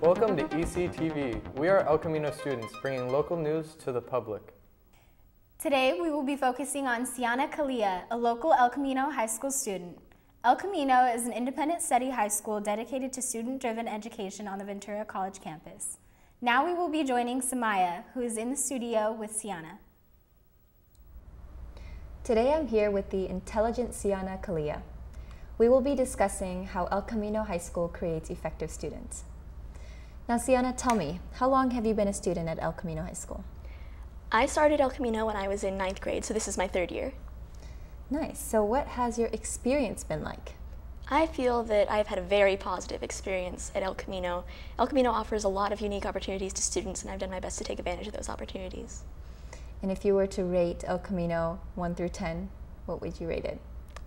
Welcome to ECTV. We are El Camino students bringing local news to the public. Today we will be focusing on Ciana Calia, a local El Camino High School student. El Camino is an independent study high school dedicated to student-driven education on the Ventura College campus. Now we will be joining Samaya, who is in the studio with Ciana. Today I'm here with the intelligent Ciana Calia. We will be discussing how El Camino High School creates effective students. Now, Ciana, tell me, how long have you been a student at El Camino High School? I started El Camino when I was in 9th grade, so this is my 3rd year. Nice. So what has your experience been like? I feel that I've had a very positive experience at El Camino. El Camino offers a lot of unique opportunities to students, and I've done my best to take advantage of those opportunities. And if you were to rate El Camino 1 through 10, what would you rate it?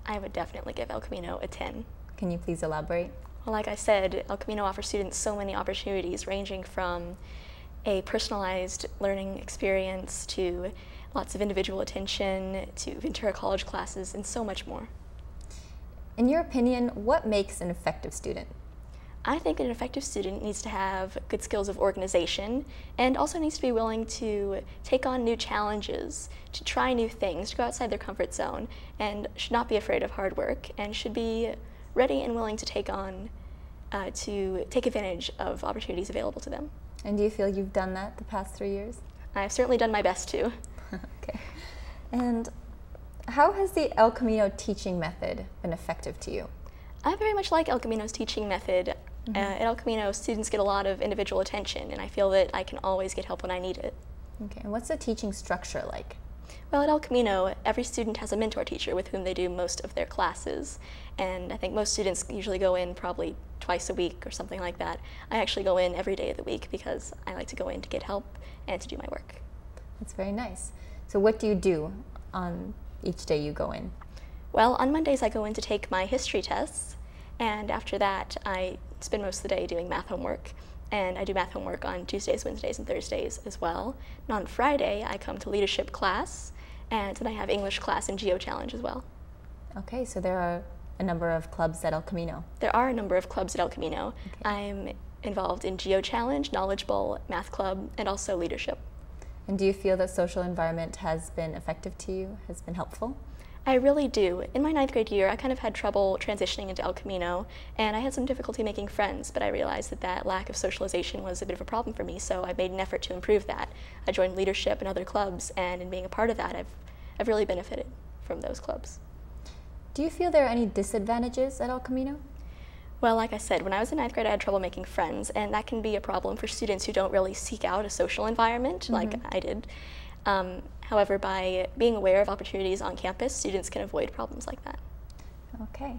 I would definitely give El Camino a 10. Can you please elaborate? Well, like I said, El Camino offers students so many opportunities, ranging from a personalized learning experience to lots of individual attention, to Ventura College classes, and so much more. In your opinion, what makes an effective student? I think an effective student needs to have good skills of organization and also needs to be willing to take on new challenges, to try new things, to go outside their comfort zone, and should not be afraid of hard work, and should be ready and willing to take advantage of opportunities available to them. And do you feel you've done that the past 3 years? I've certainly done my best to. Okay. And how has the El Camino teaching method been effective to you? I very much like El Camino's teaching method. At El Camino, students get a lot of individual attention, and I feel that I can always get help when I need it. Okay. And what's the teaching structure like? Well, at El Camino, every student has a mentor teacher with whom they do most of their classes, and I think most students usually go in probably twice a week or something like that. I actually go in every day of the week because I like to go in to get help and to do my work. That's very nice. So what do you do on each day you go in? Well, on Mondays I go in to take my history tests, and after that I spend most of the day doing math homework. And I do math homework on Tuesdays, Wednesdays, and Thursdays as well. And on Friday, I come to leadership class, and then I have English class and Geo Challenge as well. Okay, so there are a number of clubs at El Camino. There are a number of clubs at El Camino. Okay. I'm involved in Geo Challenge, Knowledge Bowl, Math Club, and also leadership. And do you feel that social environment has been effective to you, has been helpful? I really do. In my 9th grade year, I kind of had trouble transitioning into El Camino, and I had some difficulty making friends, but I realized that that lack of socialization was a bit of a problem for me, so I made an effort to improve that. I joined leadership and other clubs, and in being a part of that, I've really benefited from those clubs. Do you feel there are any disadvantages at El Camino? Well, like I said, when I was in 9th grade, I had trouble making friends, and that can be a problem for students who don't really seek out a social environment like I did. However, by being aware of opportunities on campus, students can avoid problems like that. Okay.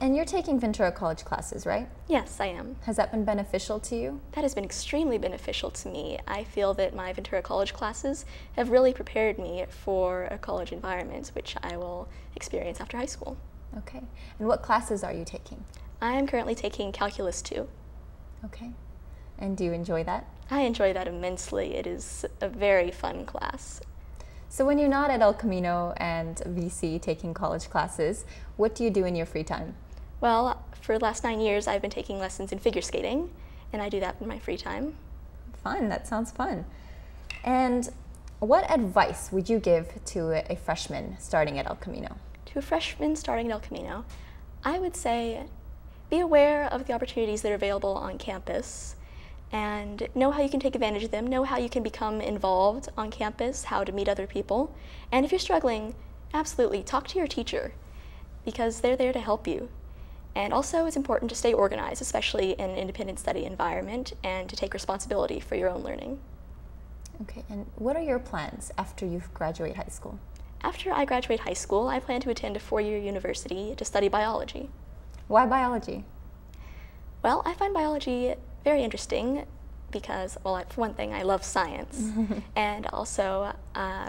And you're taking Ventura College classes, right? Yes, I am. Has that been beneficial to you? That has been extremely beneficial to me. I feel that my Ventura College classes have really prepared me for a college environment, which I will experience after high school. Okay. And what classes are you taking? I am currently taking Calculus II. Okay. And do you enjoy that? I enjoy that immensely. It is a very fun class. So when you're not at El Camino and VC taking college classes, what do you do in your free time? Well, for the last 9 years, I've been taking lessons in figure skating, and I do that in my free time. Fun. That sounds fun. And what advice would you give to a freshman starting at El Camino? To a freshman starting at El Camino, I would say be aware of the opportunities that are available on campus, and know how you can take advantage of them, know how you can become involved on campus, how to meet other people. And if you're struggling, absolutely talk to your teacher because they're there to help you. And also it's important to stay organized, especially in an independent study environment, and to take responsibility for your own learning. Okay, and what are your plans after you graduate high school? After I graduate high school, I plan to attend a 4-year university to study biology. Why biology? Well, I find biology very interesting because, well, for one thing, I love science. And also,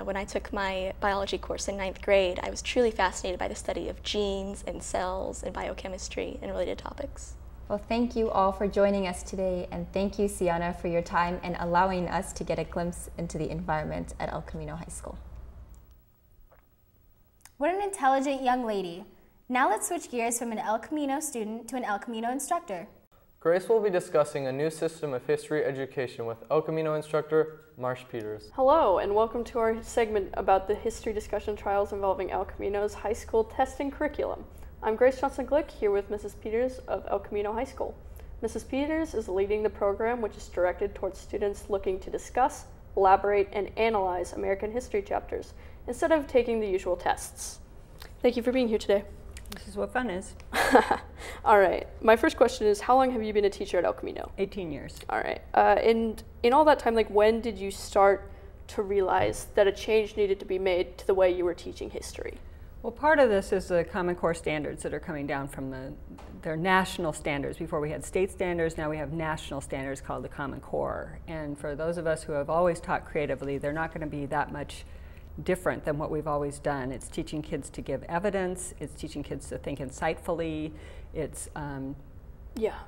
when I took my biology course in 9th grade, I was truly fascinated by the study of genes and cells and biochemistry and related topics. Well, thank you all for joining us today, and thank you, Ciana, for your time and allowing us to get a glimpse into the environment at El Camino High School. What an intelligent young lady. Now let's switch gears from an El Camino student to an El Camino instructor. Grace will be discussing a new system of history education with El Camino instructor Marsh Peters. Hello, and welcome to our segment about the history discussion trials involving El Camino's high school testing curriculum. I'm Grace Johnson-Glick here with Mrs. Peters of El Camino High School. Mrs. Peters is leading the program, which is directed towards students looking to discuss, elaborate, and analyze American history chapters instead of taking the usual tests. Thank you for being here today. This is what fun is. All right. My first question is, how long have you been a teacher at El Camino? 18 years. All right. And in all that time, like, when did you start to realize that a change needed to be made to the way you were teaching history? Well, part of this is the Common Core standards that are coming down from their national standards. Before we had state standards, now we have national standards called the Common Core. And for those of us who have always taught creatively, they're not going to be that much different than what we've always done. It's teaching kids to give evidence, it's teaching kids to think insightfully, it's... Yeah.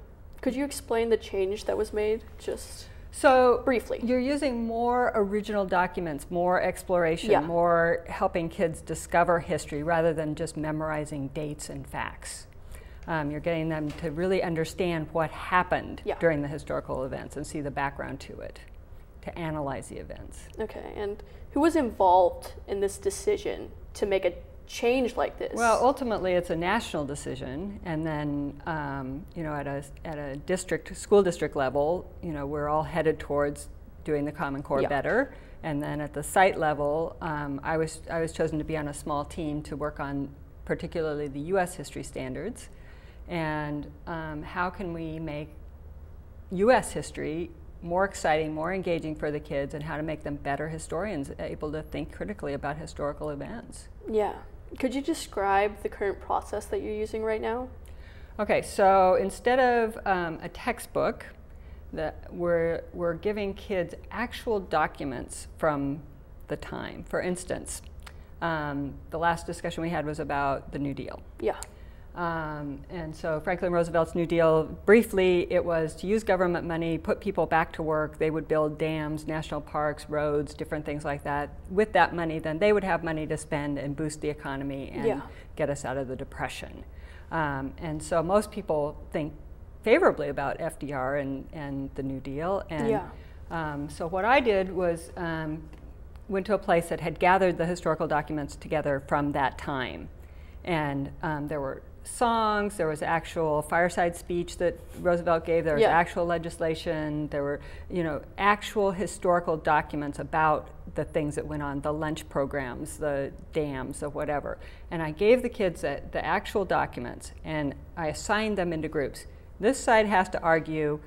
Could you explain the change that was made, just so briefly? You're using more original documents, more exploration, more helping kids discover history rather than just memorizing dates and facts. You're getting them to really understand what happened during the historical events and see the background to it, to analyze the events. Okay, and who was involved in this decision to make a change like this? Well, ultimately it's a national decision, and then you know, at a district, school district level, you know, we're all headed towards doing the Common Core better, and then at the site level, I was chosen to be on a small team to work on particularly the U.S. history standards, and how can we make U.S. history more exciting, more engaging for the kids, and how to make them better historians, able to think critically about historical events. Yeah. Could you describe the current process that you're using right now? Okay, so instead of a textbook, we're giving kids actual documents from the time. For instance, the last discussion we had was about the New Deal. Yeah. And so Franklin Roosevelt's New Deal, briefly, it was to use government money, put people back to work. They would build dams, national parks, roads, different things like that. With that money, then they would have money to spend and boost the economy and get us out of the Depression. And so most people think favorably about FDR and the New Deal. And so what I did was went to a place that had gathered the historical documents together from that time. And there were songs, there was actual fireside speech that Roosevelt gave, there was actual legislation, there were, you know, actual historical documents about the things that went on, the lunch programs, the dams, the whatever. And I gave the kids the actual documents, and I assigned them into groups. This side has to argue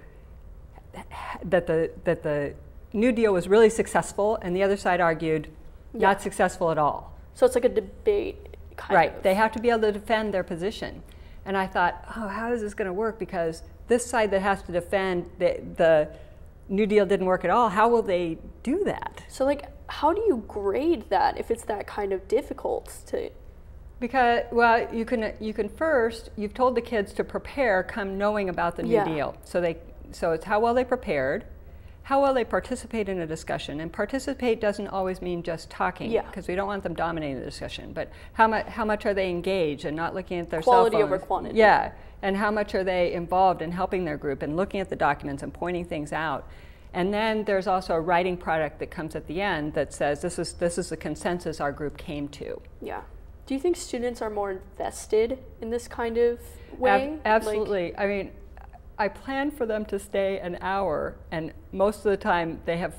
that the New Deal was really successful, and the other side argued not successful at all. So it's like a debate. Right. They have to be able to defend their position. And I thought, oh, how is this going to work? Because this side that has to defend the New Deal didn't work at all, how will they do that? So, like, how do you grade that if it's that kind of difficult to... Because, well, you can first, you've told the kids to prepare, come knowing about the New Deal. So it's how well they prepared, how well they participate in a discussion. And participate doesn't always mean just talking, because we don't want them dominating the discussion, but how much are they engaged and not looking at their cell phones? Quality over quantity. Yeah, and how much are they involved in helping their group and looking at the documents and pointing things out. And then there's also a writing product that comes at the end that says, this is the consensus our group came to. Yeah. Do you think students are more invested in this kind of way? Absolutely. Like, I mean, I plan for them to stay an hour, and most of the time they have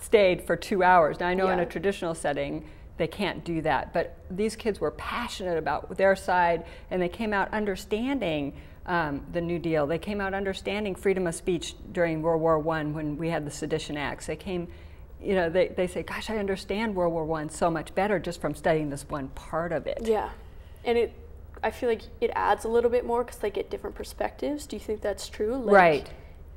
stayed for 2 hours. Now I know in a traditional setting they can't do that, but these kids were passionate about their side, and they came out understanding the New Deal. They came out understanding freedom of speech during World War I when we had the Sedition Acts. They came, you know, they say, gosh, I understand World War I so much better just from studying this one part of it. Yeah, and I feel like it adds a little bit more because they get different perspectives. Do you think that's true? Like, right.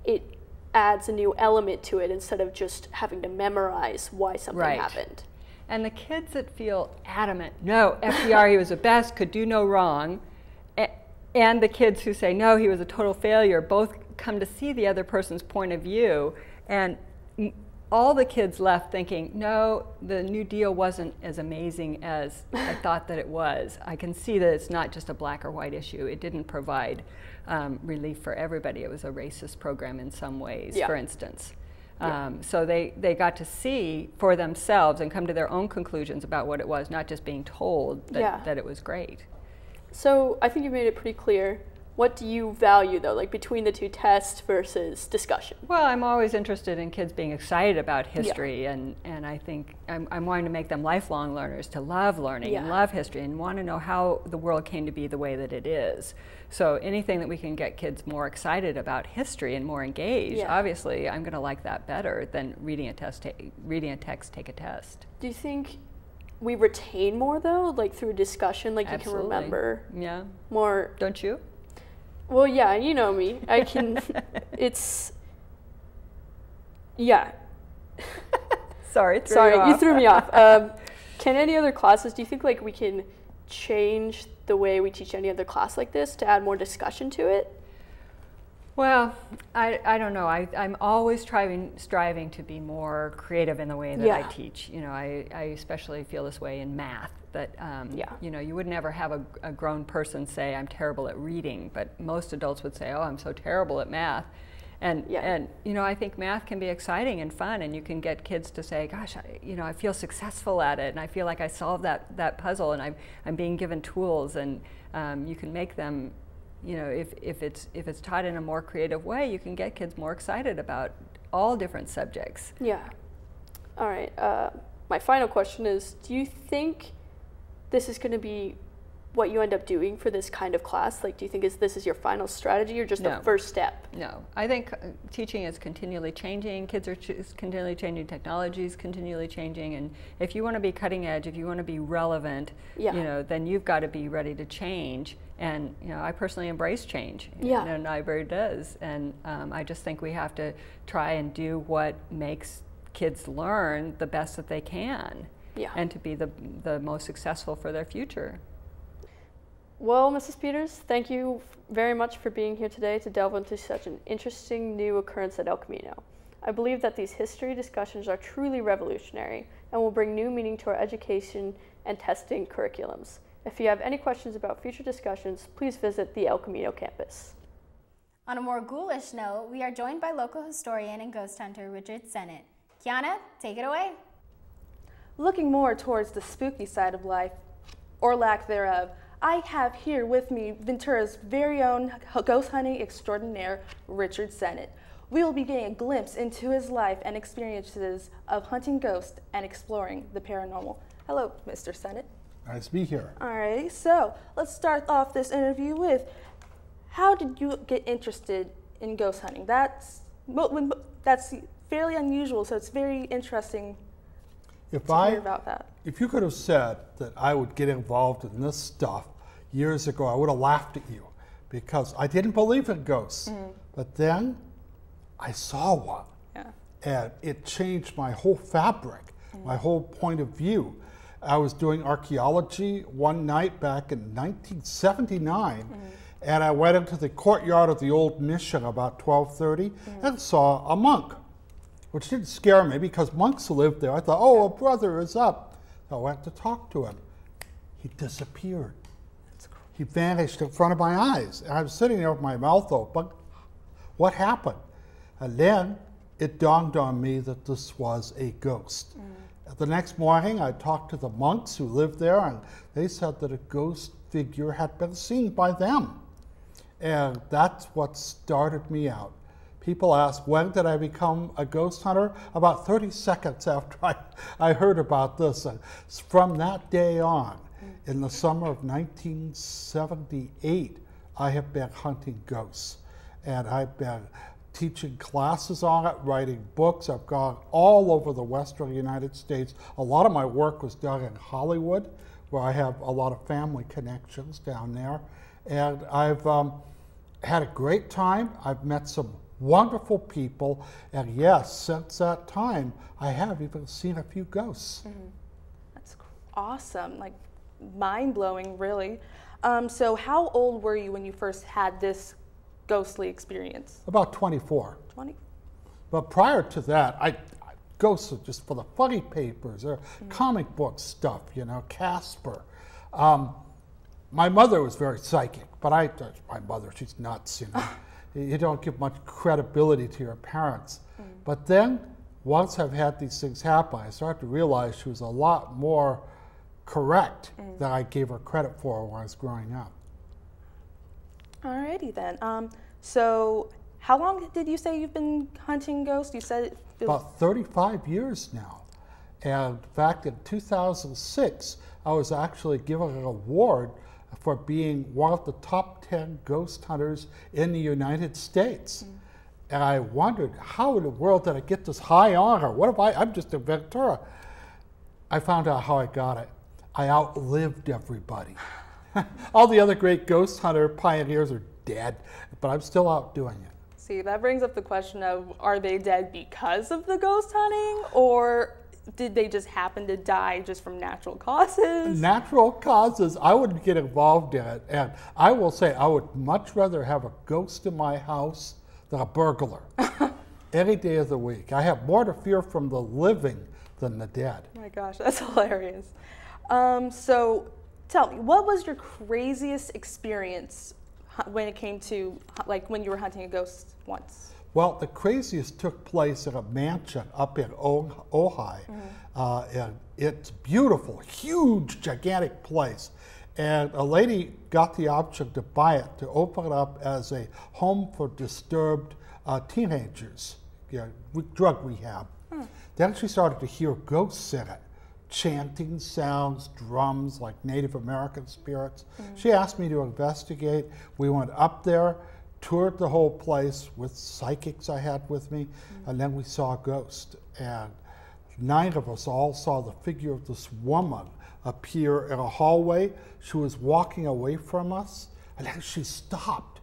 It adds a new element to it instead of just having to memorize why something happened. And the kids that feel adamant, no, FDR, he was the best, could do no wrong, and the kids who say, no, he was a total failure, both come to see the other person's point of view, and all the kids left thinking, no, the New Deal wasn't as amazing as I thought that it was. I can see that it's not just a black or white issue. It didn't provide relief for everybody. It was a racist program in some ways, yeah. for instance. So they got to see for themselves and come to their own conclusions about what it was, not just being told that, yeah. that it was great. So I think you made it pretty clear. What do you value, though, like between the two, tests versus discussion? Well, I'm always interested in kids being excited about history, yeah. and I think I'm wanting to make them lifelong learners, to love learning, yeah. and love history, and want to know how the world came to be the way that it is. So anything that we can get kids more excited about history and more engaged, yeah. obviously, I'm going to like that better than reading a text, take a test. Do you think we retain more, though, like through discussion, like Absolutely. You can remember yeah. more? Don't you? Well, yeah, you know me. I can, it's, yeah. Sorry, you threw me off. Can any other classes, do you think, like, we can change the way we teach any other class like this to add more discussion to it? Well, I don't know. I'm always striving to be more creative in the way that yeah. I teach. You know, I especially feel this way in math, that yeah. you know, you would never have a grown person say, I'm terrible at reading, but most adults would say, oh, I'm so terrible at math. And, yeah. and you know, I think math can be exciting and fun, and you can get kids to say, gosh, you know, I feel successful at it, and I feel like I solved that puzzle, and I'm being given tools, and you can make them, you know, if it's taught in a more creative way, you can get kids more excited about all different subjects. Yeah. All right. My final question is, do you think this is going to be what you end up doing for this kind of class? Like, do you think this is your final strategy, or just the first step? No. I think teaching is continually changing. Kids are continually changing. Technology is continually changing. And if you want to be cutting edge, if you want to be relevant, yeah. you know, then you've got to be ready to change. And, you know, I personally embrace change, yeah. and Nyberg does. And I just think we have to try and do what makes kids learn the best that they can, yeah. and to be the most successful for their future. Well, Mrs. Peters, thank you very much for being here today to delve into such an interesting new occurrence at El Camino. I believe that these history discussions are truly revolutionary and will bring new meaning to our education and testing curriculums. If you have any questions about future discussions, please visit the El Camino campus. On a more ghoulish note, we are joined by local historian and ghost hunter Richard Senate. Ciana, take it away. Looking more towards the spooky side of life, or lack thereof, I have here with me Ventura's very own ghost hunting extraordinaire, Richard Senate. We will be getting a glimpse into his life and experiences of hunting ghosts and exploring the paranormal. Hello, Mr. Senate. Nice to be here. All right, so let's start off this interview with, how did you get interested in ghost hunting? That's fairly unusual, so it's very interesting to hear about that. If you could have said that I would get involved in this stuff years ago, I would have laughed at you, because I didn't believe in ghosts. Mm-hmm. But then I saw one, yeah. and it changed my whole fabric, mm-hmm. my whole point of view. I was doing archaeology one night back in 1979, mm-hmm. and I went into the courtyard of the old mission about 12:30 mm-hmm. and saw a monk, which didn't scare me because monks lived there. I thought, oh, a brother is up. So I went to talk to him. He disappeared. That's cool. He vanished in front of my eyes. And I was sitting there with my mouth open. What happened? And then it dawned on me that this was a ghost. Mm-hmm. The next morning, I talked to the monks who lived there, and they said that a ghost figure had been seen by them. And that's what started me out. People ask, when did I become a ghost hunter? About 30 seconds after I heard about this. And from that day on, in the summer of 1978, I have been hunting ghosts. And I've been teaching classes on it, writing books. I've gone all over the western United States. A lot of my work was done in Hollywood, where I have a lot of family connections down there. And I've had a great time. I've met some wonderful people. And yes, since that time, I have even seen a few ghosts. Mm-hmm. That's awesome, like mind-blowing, really. So how old were you when you first had this ghostly experience? About 24. 20. But prior to that, I ghosted just for the funny papers or comic book stuff, you know, Casper. My mother was very psychic, but my mother, she's nuts, you know. You don't give much credibility to your parents. But then, once I've had these things happen, I started to realize she was a lot more correct than I gave her credit for when I was growing up. Alrighty then. So, how long did you say you've been hunting ghosts? You said it was about 35 years now. And in fact, in 2006, I was actually given an award for being one of the top 10 ghost hunters in the United States. And I wondered, how in the world did I get this high honor? What if I'm just a Ventura? I found out how I got it. I outlived everybody. All the other great ghost hunter pioneers are dead, but I'm still out doing it. See, that brings up the question of, are they dead because of the ghost hunting, or did they just happen to die just from natural causes? Natural causes. I wouldn't get involved in it. And I will say I would much rather have a ghost in my house than a burglar any day of the week. I have more to fear from the living than the dead. Oh my gosh, that's hilarious. So tell me, what was your craziest experience when it came to, like, when you were hunting a ghost once? Well, the craziest took place in a mansion up in Ojai. And it's beautiful, huge, gigantic place. And a lady got the option to buy it, to open it up as a home for disturbed teenagers, you know, with drug rehab. Then she started to hear ghosts in it, chanting sounds, drums, like Native American spirits. She asked me to investigate. We went up there, toured the whole place with psychics I had with me, and then we saw a ghost. And 9 of us all saw the figure of this woman appear in a hallway. She was walking away from us, and then she stopped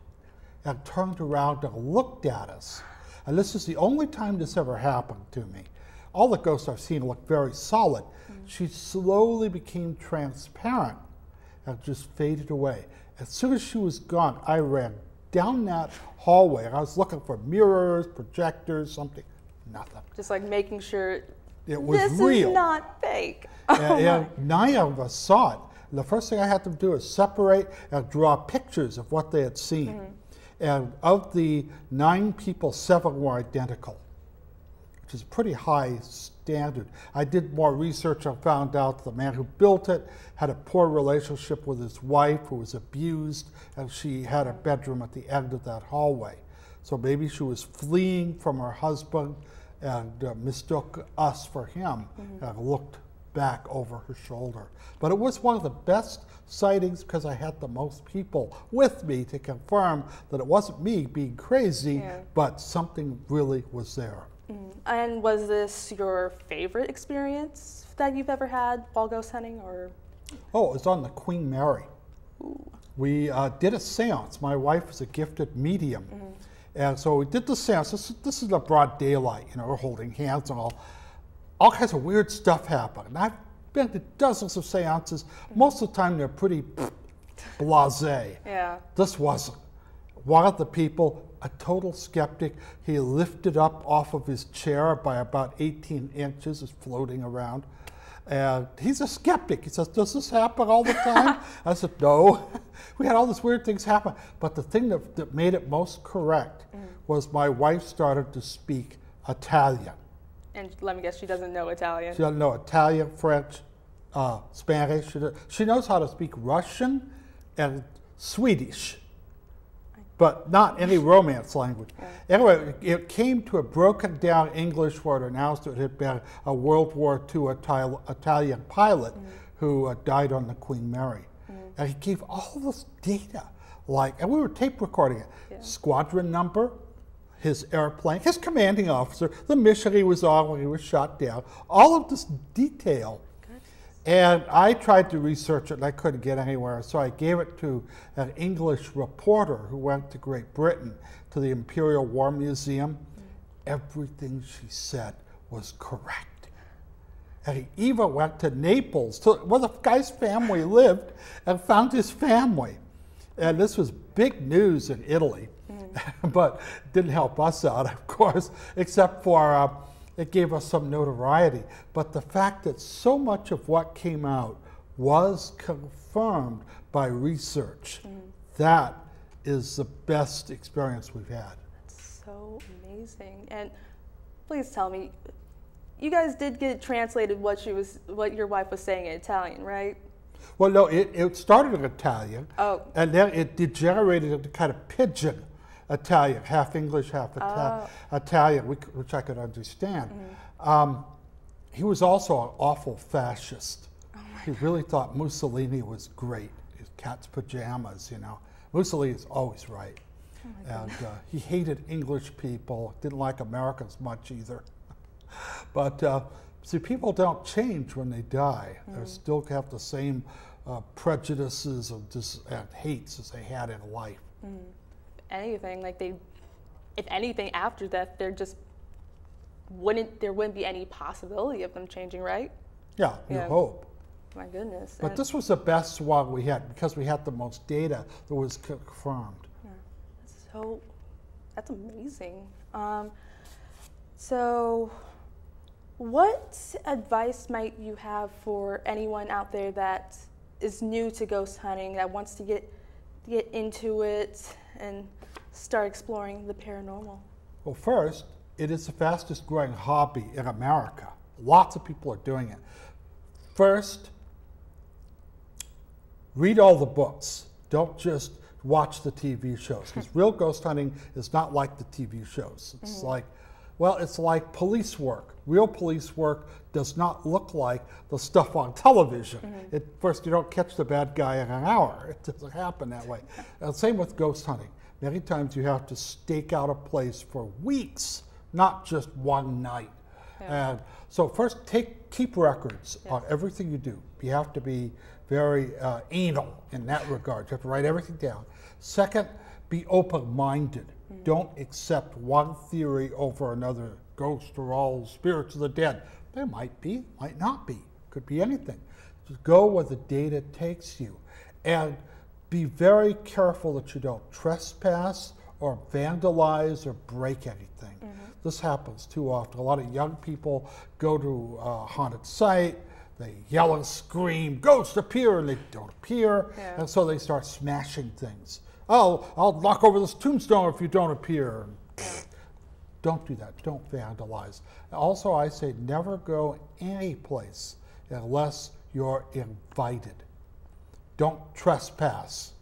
and turned around and looked at us. And this is the only time this ever happened to me. All the ghosts I've seen look very solid. She slowly became transparent and just faded away. As soon as she was gone, I ran down that hallway, and I was looking for mirrors, projectors, something, nothing. Just like making sure it was real. This is not fake. And 9 of us saw it. And the first thing I had them do is separate and draw pictures of what they had seen. And of the 9 people, 7 were identical, which is a pretty high standard. I did more research and found out the man who built it had a poor relationship with his wife, who was abused, and she had a bedroom at the end of that hallway. So maybe she was fleeing from her husband and mistook us for him and looked back over her shoulder. But it was one of the best sightings because I had the most people with me to confirm that it wasn't me being crazy, but something really was there. And was this your favorite experience that you've ever had while ghost hunting, or? Oh, it was on the Queen Mary. We did a seance. My wife was a gifted medium. And so we did the seance. This is the broad daylight, you know, we're holding hands and all. All kinds of weird stuff happened. And I've been to dozens of seances. Most of the time they're pretty blasé. This wasn't. One of the people, a total skeptic, he lifted up off of his chair by about 18 inches, is floating around. And he's a skeptic. He says, does this happen all the time? I said, no. We had all these weird things happen. But the thing that made it most correct was my wife started to speak Italian. And let me guess, she doesn't know Italian. She doesn't know Italian, French, Spanish. She knows how to speak Russian and Swedish, but not any Romance language. Anyway, it came to a broken down English word, announced it had been a World War II Italian pilot who died on the Queen Mary. And he gave all this data, like, and we were tape recording it. Squadron number, his airplane, his commanding officer, the mission he was on when he was shot down, all of this detail. And I tried to research it, and I couldn't get anywhere, so I gave it to an English reporter who went to Great Britain, to the Imperial War Museum. Everything she said was correct. And he even went to Naples, to where the guy's family lived, and found his family. And this was big news in Italy, but didn't help us out, of course, except for it gave us some notoriety. But the fact that so much of what came out was confirmed by research, that is the best experience we've had. That's so amazing. And please tell me, you guys did get translated what your wife was saying in Italian, right? Well, no, it started in Italian, and then it degenerated into kind of pidgin Italian, half English, half Italian, which I could understand. He was also an awful fascist. He really thought Mussolini was great. His cat's pajamas, you know. Mussolini is always right. And he hated English people, didn't like Americans much either. But see, people don't change when they die. They still have the same prejudices and hates as they had in life. Anything, like if anything, after death, there wouldn't be any possibility of them changing, right? Yeah, you hope. My goodness. But this was the best one we had because we had the most data that was confirmed. So that's amazing. So what advice might you have for anyone out there that is new to ghost hunting, that wants to get into it and start exploring the paranormal? Well, first, it is the fastest growing hobby in America. Lots of people are doing it. First, read all the books. Don't just watch the TV shows, because real ghost hunting is not like the TV shows. It's like, well, it's like police work. Real police work does not look like the stuff on television. First, you don't catch the bad guy in an hour. It doesn't happen that way. Same with ghost hunting. Many times you have to stake out a place for weeks, not just one night. And so first, keep records on everything you do. You have to be very anal in that regard. You have to write everything down. Second, be open-minded. Don't accept one theory over another. Ghosts are all spirits of the dead. They might be, might not be. Could be anything. Just go where the data takes you. And be very careful that you don't trespass or vandalize or break anything. This happens too often. A lot of young people go to a haunted site, they yell and scream, ghosts appear, and they don't appear. And so they start smashing things. Oh, I'll knock over this tombstone if you don't appear. Don't do that, don't vandalize. Also, I say never go any place unless you're invited. Don't trespass.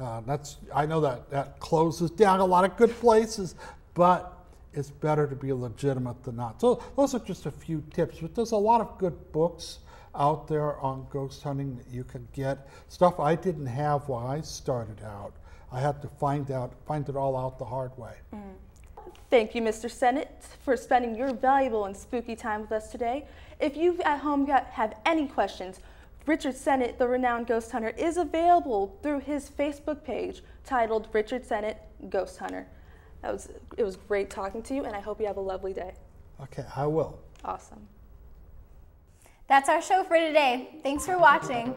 I know that closes down a lot of good places, but it's better to be legitimate than not. So those are just a few tips, but there's a lot of good books out there on ghost hunting that you can get. Stuff I didn't have when I started out. I had to find it all out the hard way. Thank you, Mr. Senate, for spending your valuable and spooky time with us today. If you at home have any questions, Richard Senate, the renowned ghost hunter, is available through his Facebook page titled Richard Senate Ghost Hunter. It was great talking to you, and I hope you have a lovely day. Okay, I will. Awesome. That's our show for today. Thanks for watching.